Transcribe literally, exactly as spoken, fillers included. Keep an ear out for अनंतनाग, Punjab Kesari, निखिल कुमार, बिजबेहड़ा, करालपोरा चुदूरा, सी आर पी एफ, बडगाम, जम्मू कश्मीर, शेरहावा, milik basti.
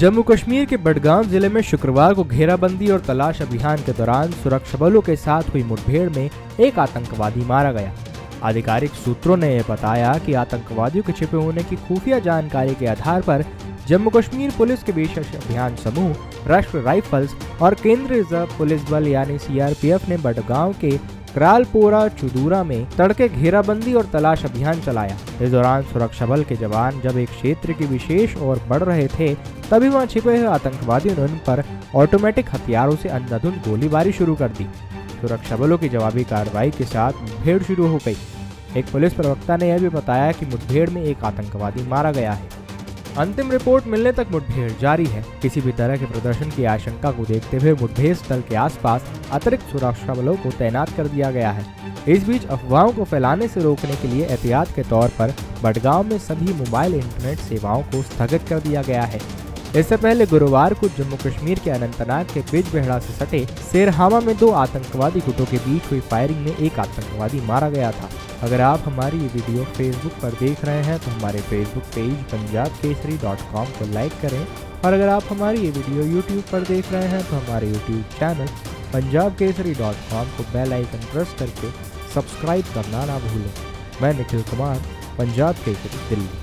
जम्मू कश्मीर के बडगाम जिले में शुक्रवार को घेराबंदी और तलाश अभियान के दौरान सुरक्षा बलों के साथ हुई मुठभेड़ में एक आतंकवादी मारा गया। आधिकारिक सूत्रों ने यह बताया कि आतंकवादियों के छिपे होने की खुफिया जानकारी के आधार पर जम्मू कश्मीर पुलिस के विशेष अभियान समूह, राष्ट्रीय राइफल्स और केंद्रीय रिजर्व पुलिस बल यानी सी आर पी एफ ने बडगाम के करालपोरा चुदूरा में तड़के घेराबंदी और तलाश अभियान चलाया। इस दौरान सुरक्षा बल के जवान जब एक क्षेत्र की विशेष ओर बढ़ रहे थे, तभी वहां छिपे हुए आतंकवादियों ने उन पर ऑटोमेटिक हथियारों से अंधाधुंध गोलीबारी शुरू कर दी। सुरक्षा बलों की जवाबी कार्रवाई के साथ मुठभेड़ शुरू हो गई। एक पुलिस प्रवक्ता ने यह भी बताया कि मुठभेड़ में एक आतंकवादी मारा गया है। अंतिम रिपोर्ट मिलने तक मुठभेड़ जारी है। किसी भी तरह के प्रदर्शन की आशंका को देखते हुए मुठभेड़ स्थल के आसपास अतिरिक्त सुरक्षा बलों को तैनात कर दिया गया है। इस बीच अफवाहों को फैलाने से रोकने के लिए एहतियात के तौर पर बडगाम में सभी मोबाइल इंटरनेट सेवाओं को स्थगित कर दिया गया है। इससे पहले गुरुवार को जम्मू कश्मीर के अनंतनाग के बिजबेहड़ा से सटे शेरहावा में दो आतंकवादी गुटों के बीच हुई फायरिंग में एक आतंकवादी मारा गया था। अगर आप हमारी ये वीडियो फेसबुक पर देख रहे हैं तो हमारे Facebook page Punjab Kesari dot com को लाइक करें, और अगर आप हमारी ये वीडियो यूट्यूब पर देख रहे हैं तो हमारे YouTube channel Punjab Kesari dot com को बेल आइकन प्रेस करके सब्सक्राइब करना ना भूलें। मैं निखिल कुमार, पंजाब केसरी, दिल्ली।